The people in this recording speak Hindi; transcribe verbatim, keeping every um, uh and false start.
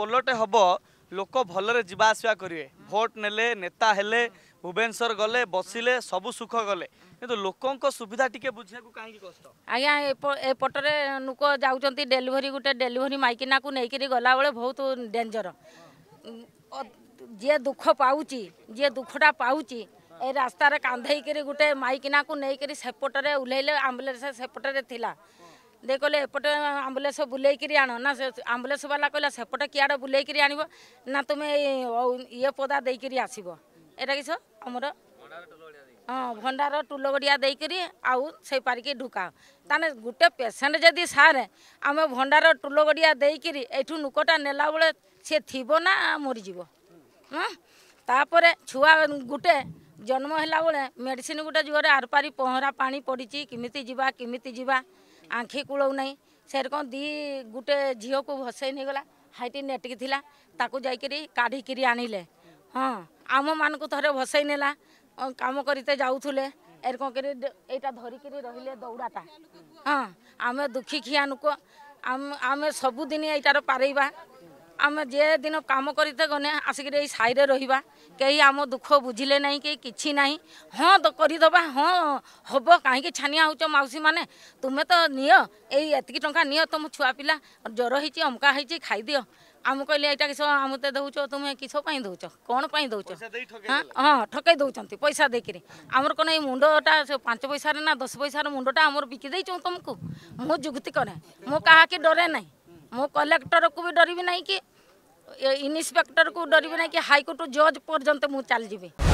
पोलटे हम लोक भलरे जावास करेंगे भोट नेले नेता हेले भुवनेश्वर गले बसिले सब सुख गले कि लोक सुविधा टी बुझा कहीं कष्ट आज्ञा पटरे लोक जाऊँ डेलीवरी गोटे डेलीवरी माइकिना को लेकर गला बेले बहुत डेंजर जी दुख पाँच जी दुखटा पाँच ए रास्तार कांधे गोटे माइकिना को लेकर सेपटे ओह्लैले आम्बुलेंस सेपटे थिला दे कहले एपटे आम्बुलेंस बुले आण ना आम्बुलेंस वाला कहला सेपटे किआड़े बुले आण ना तुम ये पदा देकर आसब एटा किस आमर हाँ भंडार टुलगड़िया देकर आई पारिकी ढुकाओ ताने गोटे पेसेंट जदि सारे आम भंडार टुलगड़िया देकर एठू नुकटा नेला बेले सी थीबो ना मरीज हाँ तापर छुआ गोटे जन्म होला बेले मेडिसिन गोटे जोरे आरपारी पहरा पानी पड़ी किमिति जीवा किमिति जीवा आँखि कूल ना सरक दी गोटे झील को भसई नहीं गला हाइट नेटिक जाकर आणिले हाँ आम मान को थे भसई नेला कम करते जाऊे एरक यहाँ धरिकी रे दौड़ाटा हाँ आम दुखी खिया नुक आम आम सबुदिन यार पारेबा आम जे दिन कम करते गने आसिक साईरे रहा कई आम दुख बुझिले ना कि किसी ना हाँ तो करदेबा हाँ हम कहीं छानिया हो मौसी मैंने तुम्हें तो नियो यी टाँह नियो तुम छुआ पिला ज्वर होमका हो खाई आम कहले यहाँ किस आम तो दौच तुम्हें किसपाई दौच कौन पाई दौच हाँ हाँ ठकई दौरान पैसा देकर आमर कौन ये मुंडा पांच पैसा ना दस पैसा मुंडा आम बिकिदे तुमको मो जुक्ति कै मो क्या कि डरे ना मो कलेक्टर को भी डर भी नहीं कि इन्स्पेक्टर को डर भी नहीं कि हाईकोर्ट जज पर्यंत मुझे चल जी।